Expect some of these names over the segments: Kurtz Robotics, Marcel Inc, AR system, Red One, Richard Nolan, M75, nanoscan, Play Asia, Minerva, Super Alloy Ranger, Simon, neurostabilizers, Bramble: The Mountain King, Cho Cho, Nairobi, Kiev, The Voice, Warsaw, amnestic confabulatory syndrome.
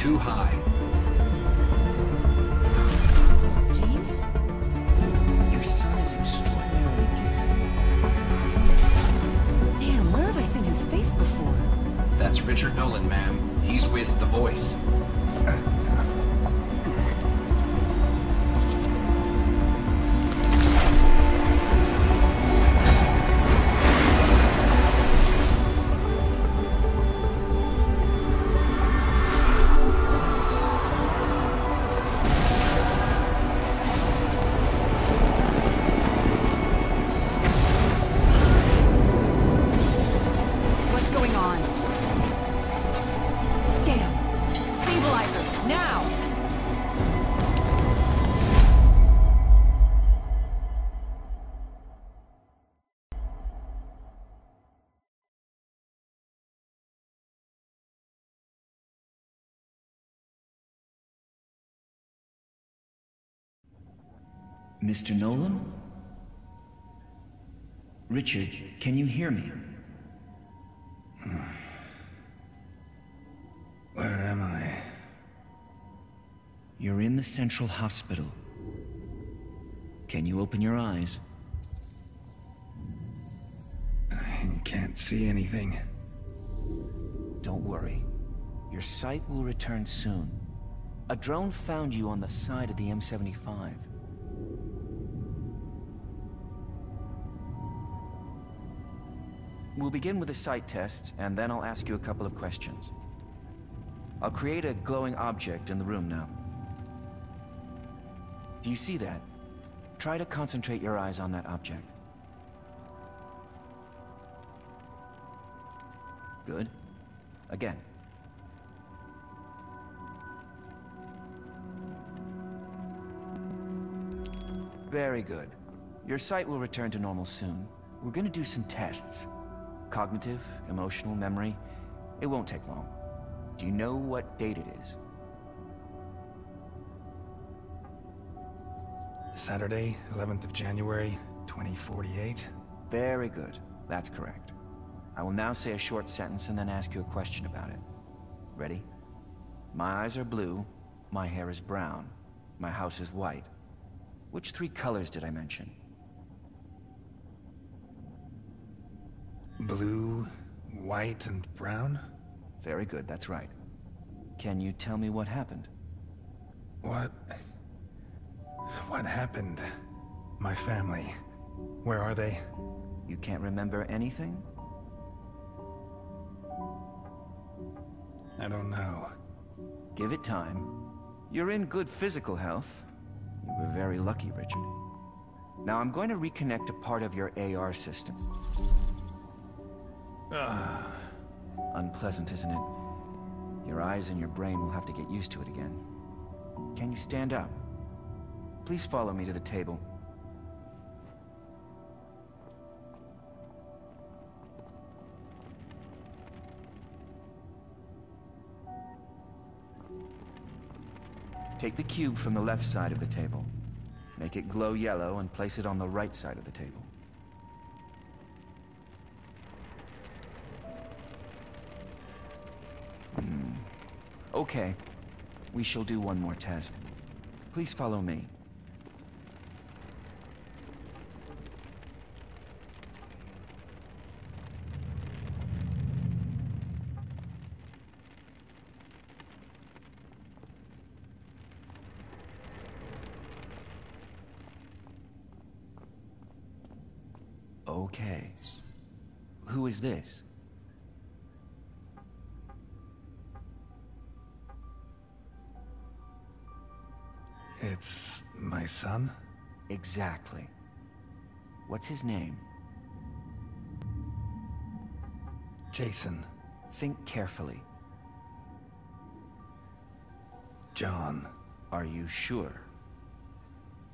too high. James? Your son is extraordinarily gifted. Damn, where have I seen his face before? That's Richard Nolan, ma'am. He's with The Voice. Mr. Nolan? Richard, can you hear me? Where am I? You're in the Central Hospital. Can you open your eyes? I can't see anything. Don't worry. Your sight will return soon. A drone found you on the side of the M75. We'll begin with a sight test, and then I'll ask you a couple of questions. I'll create a glowing object in the room now. Do you see that? Try to concentrate your eyes on that object. Good. Again. Very good. Your sight will return to normal soon. We're gonna do some tests. Cognitive, emotional, memory. It won't take long. Do you know what date it is? Saturday, 11th of January, 2048. Very good. That's correct. I will now say a short sentence and then ask you a question about it. Ready? My eyes are blue, my hair is brown, my house is white. Which three colors did I mention? Blue, white, and brown? Very good, that's right. Can you tell me what happened? What happened? My family. Where are they? You can't remember anything? I don't know. Give it time. You're in good physical health. You were very lucky, Richard. Now I'm going to reconnect a part of your AR system. Unpleasant, isn't it? Your eyes and your brain will have to get used to it again. Can you stand up? Please follow me to the table. Take the cube from the left side of the table. Make it glow yellow and place it on the right side of the table. Okay, we shall do one more test. Please follow me. Okay. Who is this? It's my son? Exactly. What's his name? Jason. Think carefully. John. Are you sure?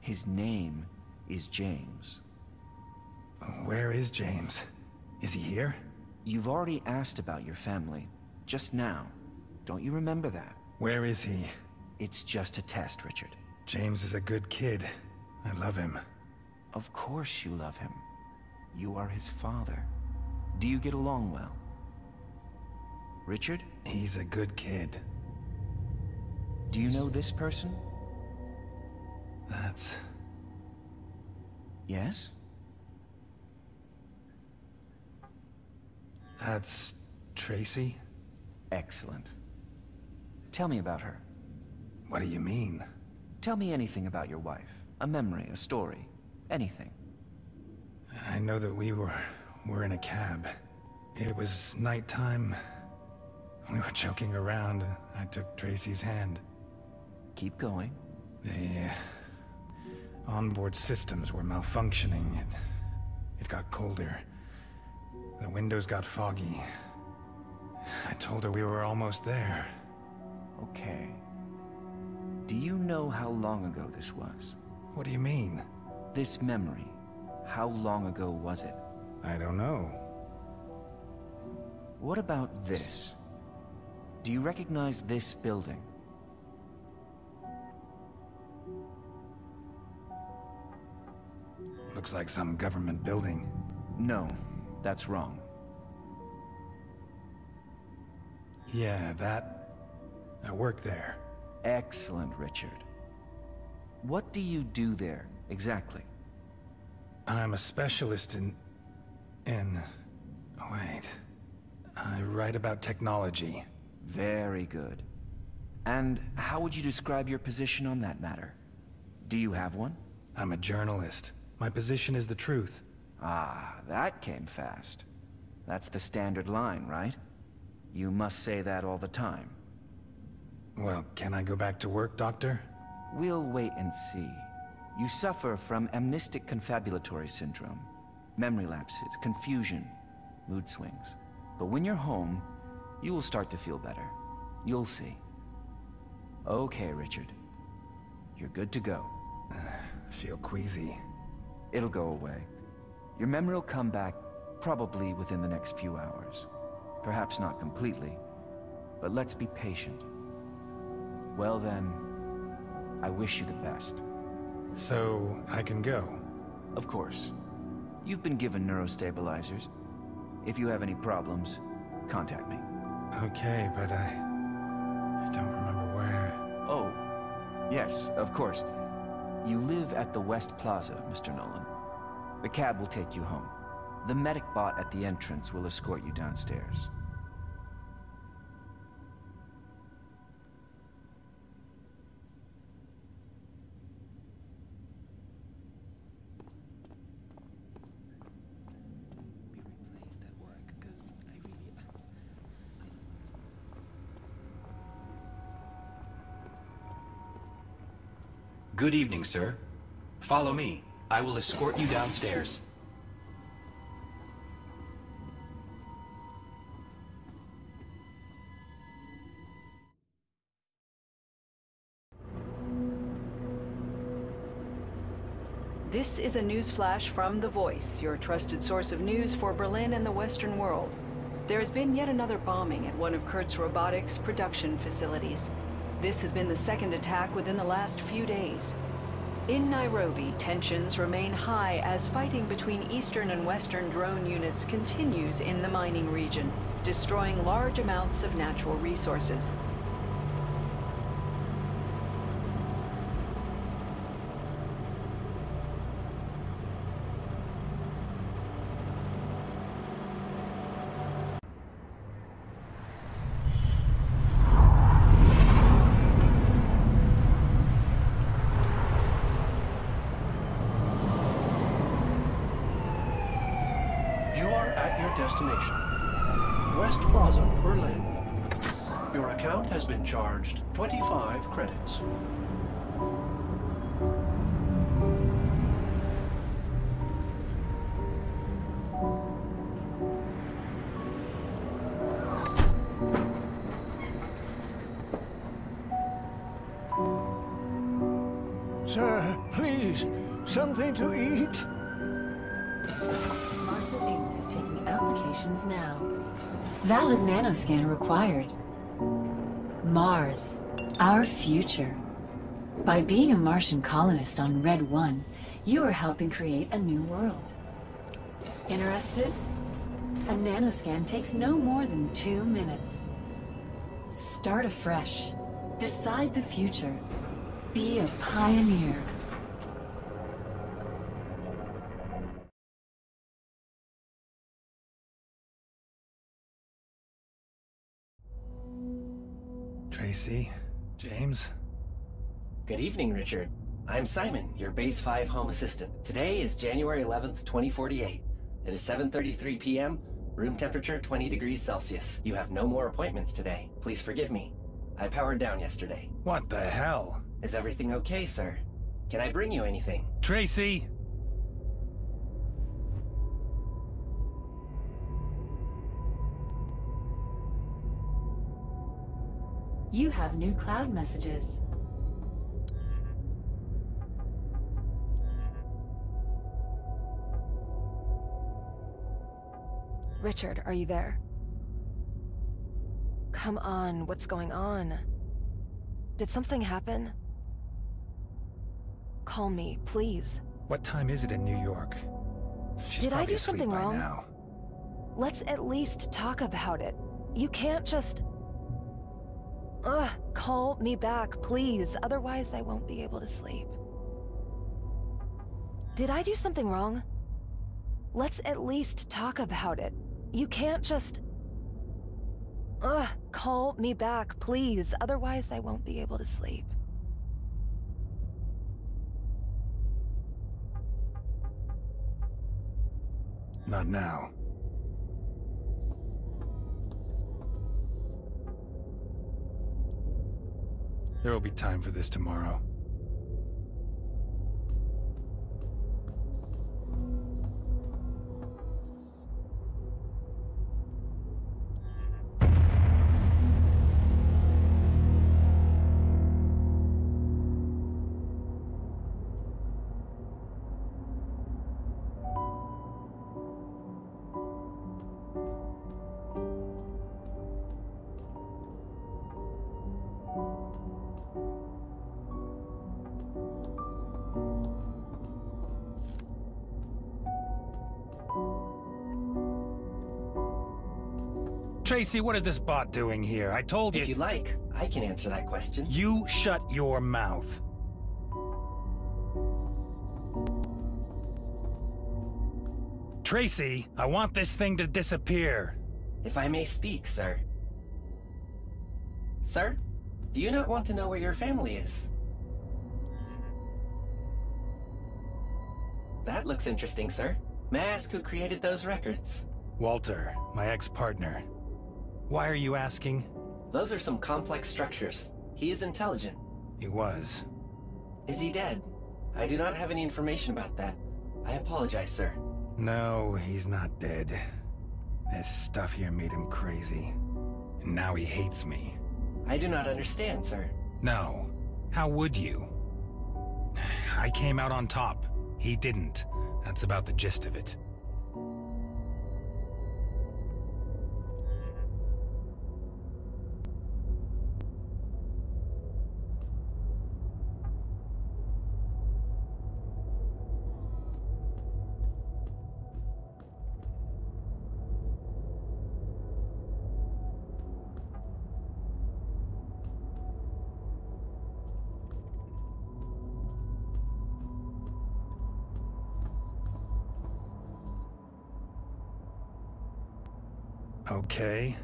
His name is James. Where is James? Is he here? You've already asked about your family, just now. Don't you remember that? Where is he? It's just a test, Richard. James is a good kid. I love him. Of course you love him. You are his father. Do you get along well? Richard? He's a good kid. Do you know this person? That's... Yes? That's... Tracy? Excellent. Tell me about her. What do you mean? Tell me anything about your wife. A memory, a story, anything. I know that we were in a cab. It was nighttime. We were joking around. I took Tracy's hand. Keep going. The onboard systems were malfunctioning. It got colder. The windows got foggy. I told her we were almost there. Okay. Do you know how long ago this was? What do you mean? This memory. How long ago was it? I don't know. What about this? Do you recognize this building? Looks like some government building. No, that's wrong. Yeah, that... I work there. Excellent, Richard. What do you do there, exactly? I'm a specialist in... Wait... I write about technology. Very good. And how would you describe your position on that matter? Do you have one? I'm a journalist. My position is the truth. Ah, that came fast. That's the standard line, right? You must say that all the time. Well, can I go back to work, Doctor? We'll wait and see. You suffer from amnestic confabulatory syndrome. Memory lapses, confusion, mood swings. But when you're home, you will start to feel better. You'll see. Okay, Richard. You're good to go. I feel queasy. It'll go away. Your memory will come back probably within the next few hours. Perhaps not completely, but let's be patient. Well then, I wish you the best. So, I can go? Of course. You've been given neurostabilizers. If you have any problems, contact me. Okay, but I don't remember where. Oh, yes, of course. You live at the West Plaza, Mr. Nolan. The cab will take you home. The medic bot at the entrance will escort you downstairs. Good evening, sir. Follow me. I will escort you downstairs. This is a news flash from The Voice, your trusted source of news for Berlin and the Western world. There has been yet another bombing at one of Kurtz Robotics' production facilities. This has been the second attack within the last few days. In Nairobi, tensions remain high as fighting between Eastern and Western drone units continues in the mining region, destroying large amounts of natural resources. Charged 25 credits. Sir, please, something to eat. Marcel Inc is taking applications now. Valid nanoscan required. Mars, our future. By being a Martian colonist on Red One, you are helping create a new world. Interested? A nanoscan takes no more than 2 minutes. Start afresh Decide the future. Be a pioneer. Tracy? James? Good evening, Richard. I'm Simon, your Base 5 Home Assistant. Today is January 11th, 2048. It is 7:33 p.m. Room temperature 20 degrees Celsius. You have no more appointments today. Please forgive me. I powered down yesterday. What the hell? Is everything okay, sir? Can I bring you anything? Tracy! You have new cloud messages. Richard, are you there? Come on, what's going on? Did something happen? Call me, please. What time is it in New York? Did I do something wrong? Now. Let's at least talk about it. You can't just... Ugh, call me back, please. Otherwise, I won't be able to sleep. Did I do something wrong? Let's at least talk about it. You can't just... Ugh, call me back, please. Otherwise, I won't be able to sleep. Not now. There will be time for this tomorrow. Tracy, what is this bot doing here? I told you— If you like, I can answer that question. You shut your mouth. Tracy, I want this thing to disappear. If I may speak, sir. Sir, do you not want to know where your family is? That looks interesting, sir. May I ask who created those records? Walter, my ex-partner. Why are you asking? Those are some complex structures. He is intelligent. He was. Is he dead? I do not have any information about that. I apologize, sir. No, he's not dead. This stuff here made him crazy. And now he hates me. I do not understand, sir. No. How would you? I came out on top. He didn't. That's about the gist of it. Okay.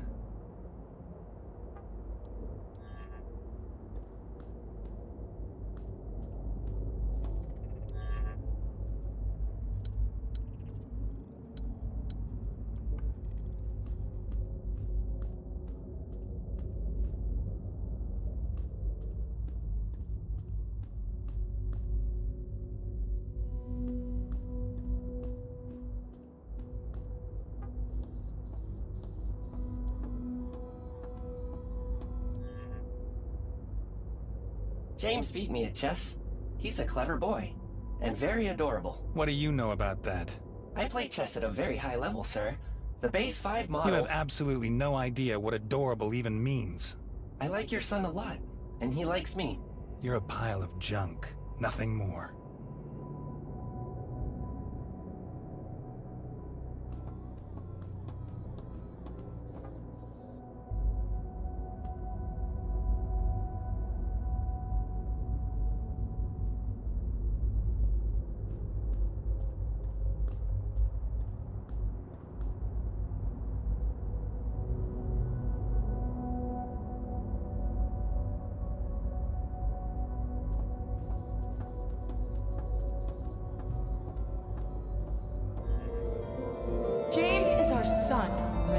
James beat me at chess. He's a clever boy, and very adorable. What do you know about that? I play chess at a very high level, sir. The Base 5 model... You have absolutely no idea what adorable even means. I like your son a lot, and he likes me. You're a pile of junk, nothing more.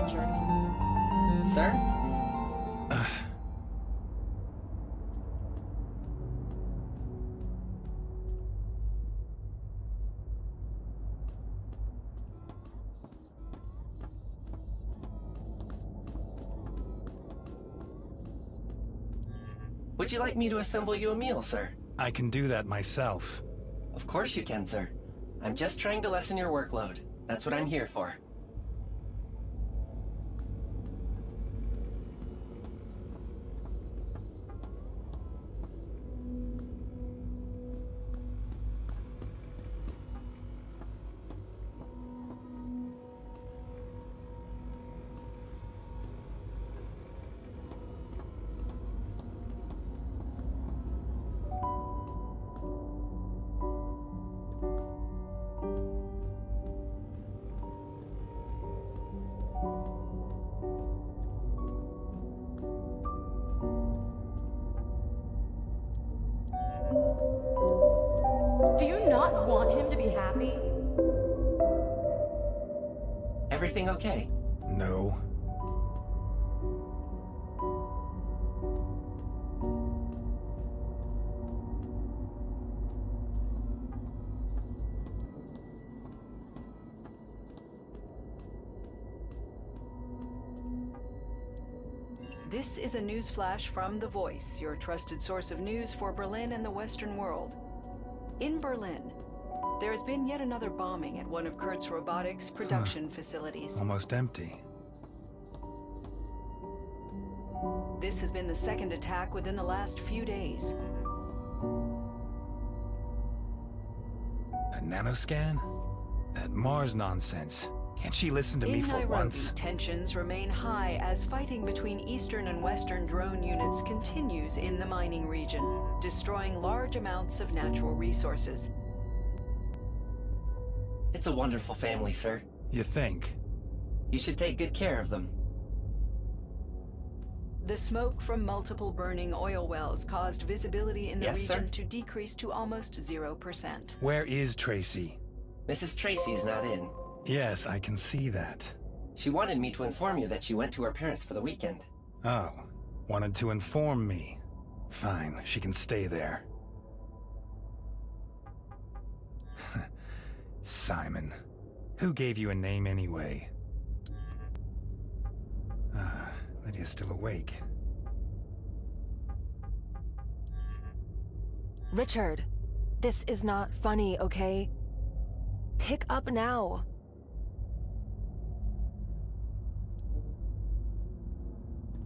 injured. Sir? Would you like me to assemble you a meal, sir? I can do that myself. Of course you can, sir. I'm just trying to lessen your workload. That's what I'm here for. Everything okay? No. This is a news flash from The Voice, your trusted source of news for Berlin and the Western world. In Berlin, there has been yet another bombing at one of Kurtz Robotics' production facilities. Almost empty. This has been the second attack within the last few days. A nanoscan? That Mars nonsense. Can't she listen to me for once? Tensions remain high as fighting between Eastern and Western drone units continues in the mining region, destroying large amounts of natural resources. It's a wonderful family, sir. You think? You should take good care of them. The smoke from multiple burning oil wells caused visibility in the region to decrease to almost 0%. Where is Tracy? Mrs. Tracy's not in. Yes, I can see that. She wanted me to inform you that she went to her parents for the weekend. Oh, wanted to inform me. Fine, she can stay there. Simon, who gave you a name anyway? Ah, Lydia's still awake. Richard, this is not funny, okay? Pick up now.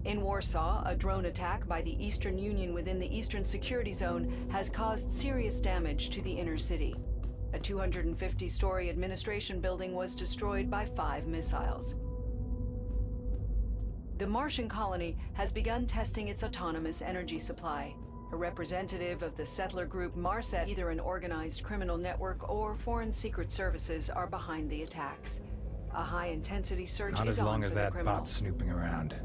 In Warsaw, a drone attack by the Eastern Union within the Eastern Security Zone has caused serious damage to the inner city. A 250-story administration building was destroyed by 5 missiles. The Martian colony has begun testing its autonomous energy supply. A representative of the settler group Marcel, either an organized criminal network or foreign secret services, are behind the attacks. A high-intensity search is on for the criminals. Not as long as that bot's snooping around.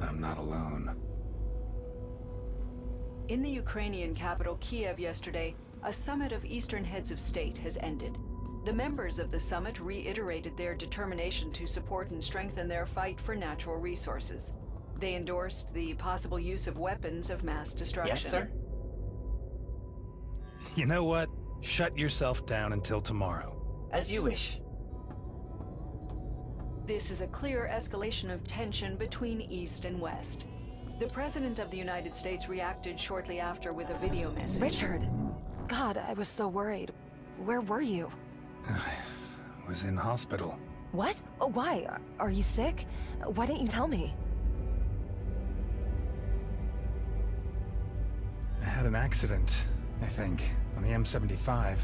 I'm not alone. In the Ukrainian capital, Kiev, yesterday, a summit of Eastern heads of state has ended. The members of the summit reiterated their determination to support and strengthen their fight for natural resources. They endorsed the possible use of weapons of mass destruction. Yes, sir. You know what? Shut yourself down until tomorrow. As you wish. This is a clear escalation of tension between East and West. The President of the United States reacted shortly after with a video message. Richard! God, I was so worried. Where were you? I was in hospital. What? Oh, why? Are you sick? Why didn't you tell me? I had an accident, I think, on the M75.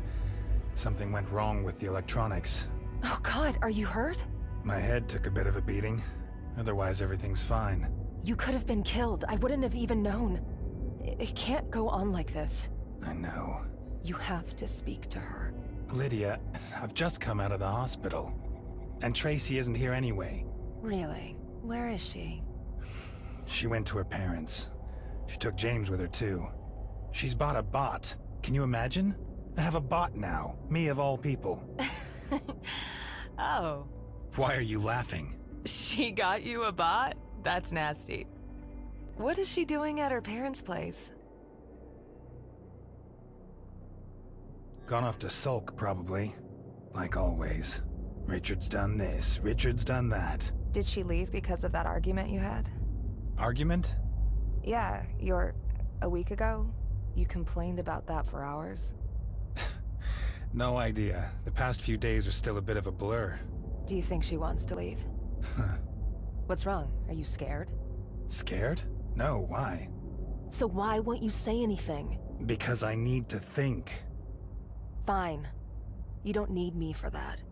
Something went wrong with the electronics. Oh God, are you hurt? My head took a bit of a beating. Otherwise, everything's fine. You could have been killed. I wouldn't have even known. It can't go on like this. I know. You have to speak to her. Lydia, I've just come out of the hospital. And Tracy isn't here anyway. Really? Where is she? She went to her parents. She took James with her too. She's bought a bot. Can you imagine? I have a bot now, me of all people. Oh. Why are you laughing? She got you a bot? That's nasty. What is she doing at her parents' place? Gone off to sulk, probably. Like always. Richard's done this, Richard's done that. Did she leave because of that argument you had? Argument? Yeah, a week ago, you complained about that for hours. No idea. The past few days are still a bit of a blur. Do you think she wants to leave? Huh. What's wrong? Are you scared? Scared? No, why? So why won't you say anything? Because I need to think. Fine. You don't need me for that.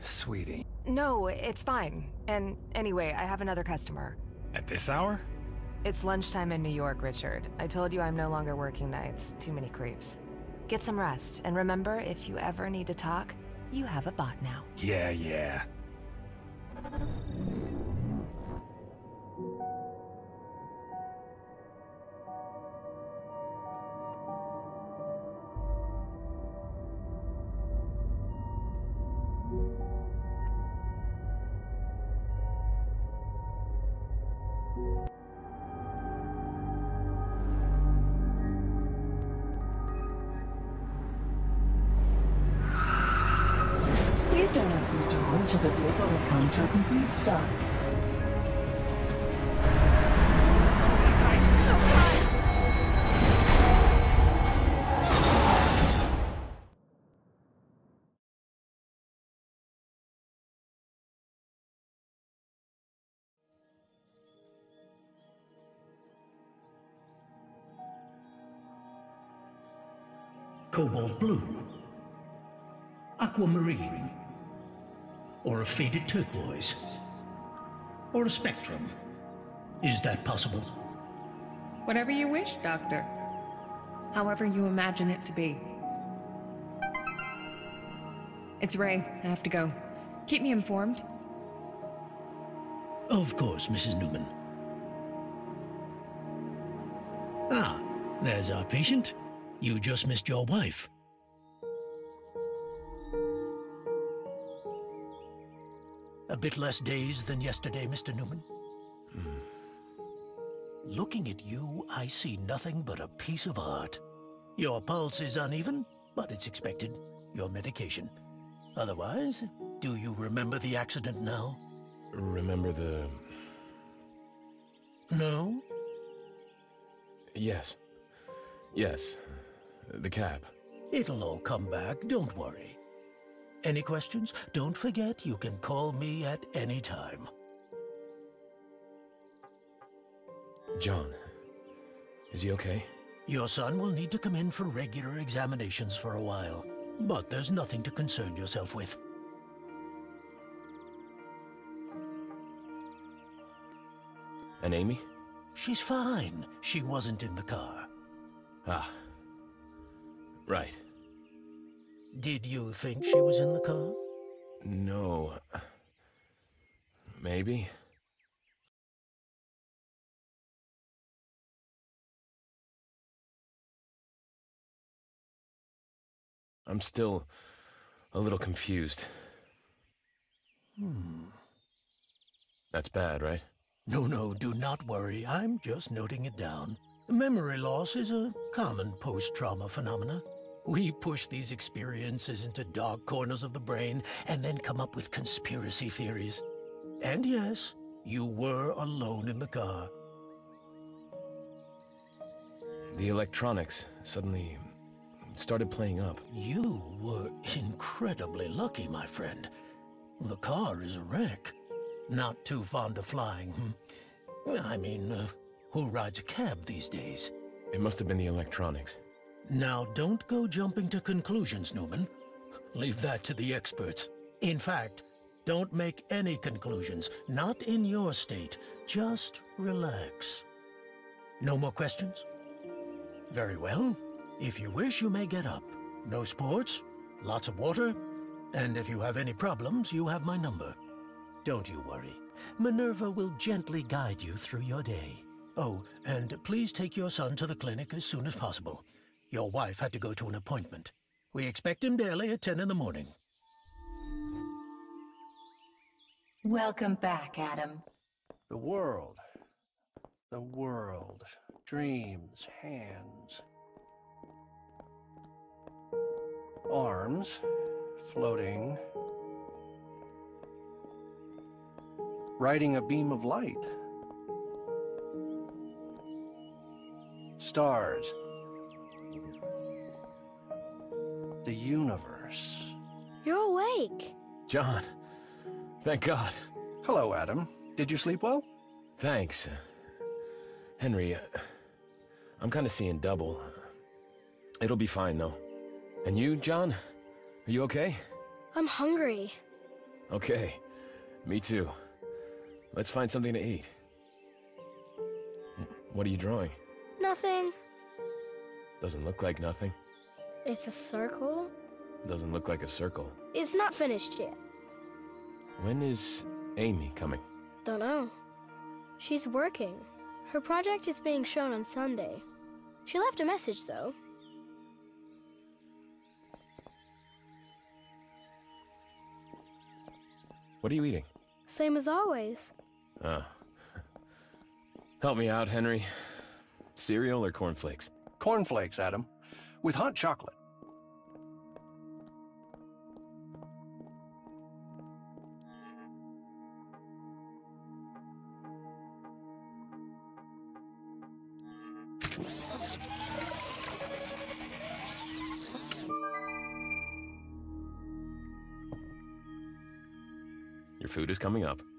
Sweetie. No, it's fine. And anyway, I have another customer. At this hour? It's lunchtime in New York, Richard. I told you I'm no longer working nights. Too many creeps. Get some rest, and remember, if you ever need to talk, you have a bot now. Yeah, yeah. Stop. Cobalt blue, aquamarine, or a faded turquoise. Or a spectrum. Is that possible? Whatever you wish, Doctor. However you imagine it to be. It's Ray. I have to go. Keep me informed. Of course, Mrs. Newman. Ah, there's our patient. You just missed your wife. A bit less dazed than yesterday, Mr. Newman. Mm. Looking at you, I see nothing but a piece of art. Your pulse is uneven, but it's expected. Your medication. Otherwise, do you remember the accident now? Remember the... No? Yes. Yes. The cab. It'll all come back, don't worry. Any questions? Don't forget, you can call me at any time. John, is he okay? Your son will need to come in for regular examinations for a while, but there's nothing to concern yourself with. And Amy? She's fine. She wasn't in the car. Ah. Right. Did you think she was in the car? No. Maybe. I'm still a little confused. Hmm. That's bad, right? No, no, do not worry. I'm just noting it down. Memory loss is a common post-trauma phenomenon. We push these experiences into dark corners of the brain and then come up with conspiracy theories. And yes, you were alone in the car. The electronics suddenly started playing up. You were incredibly lucky, my friend. The car is a wreck. Not too fond of flying. I mean, who rides a cab these days? It must have been the electronics. Now, don't go jumping to conclusions, Newman. Leave that to the experts. In fact, don't make any conclusions. Not in your state. Just relax. No more questions? Very well. If you wish, you may get up. No sports, lots of water, and if you have any problems, you have my number. Don't you worry. Minerva will gently guide you through your day. Oh, and please take your son to the clinic as soon as possible. Your wife had to go to an appointment. We expect him daily at 10 in the morning. Welcome back, Adam. The world, dreams, hands, arms, floating, riding a beam of light, stars, the universe. You're awake. John, thank God. Hello, Adam. Did you sleep well? Thanks. Henry, I'm kind of seeing double. It'll be fine, though. And you, John? Are you okay? I'm hungry. Okay. Me too. Let's find something to eat. What are you drawing? Nothing. Doesn't look like nothing. It's a circle? Doesn't look like a circle. It's not finished yet. When is Amy coming? Don't know. She's working. Her project is being shown on Sunday. She left a message, though. What are you eating? Same as always. Oh. Help me out, Henry. Cereal or cornflakes? Cornflakes, Adam. With hot chocolate. Your food is coming up.